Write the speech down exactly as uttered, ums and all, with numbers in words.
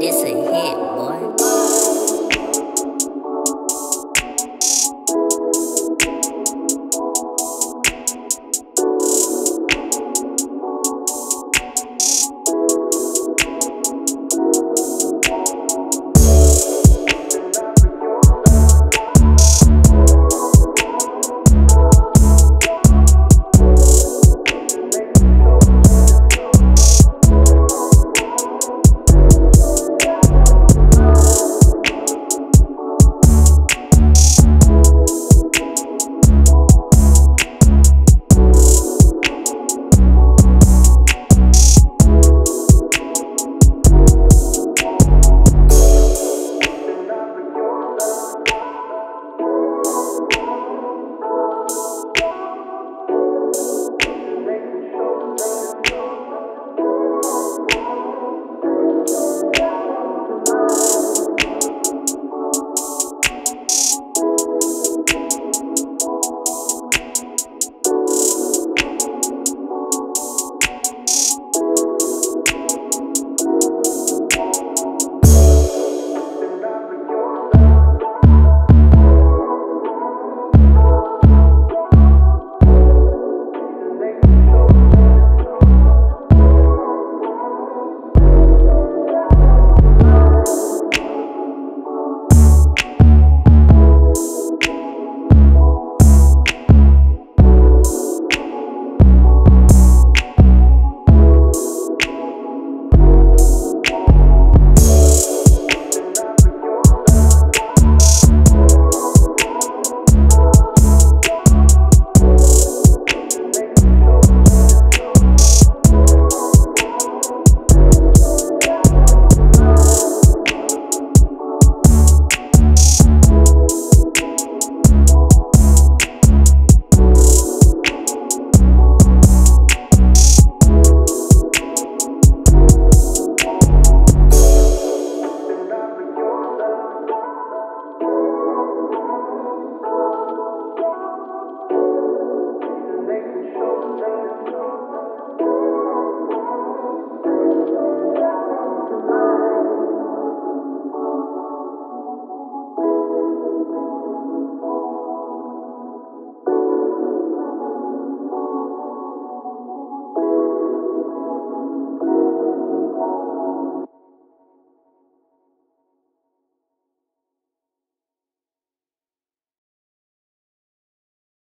this a hit, boy.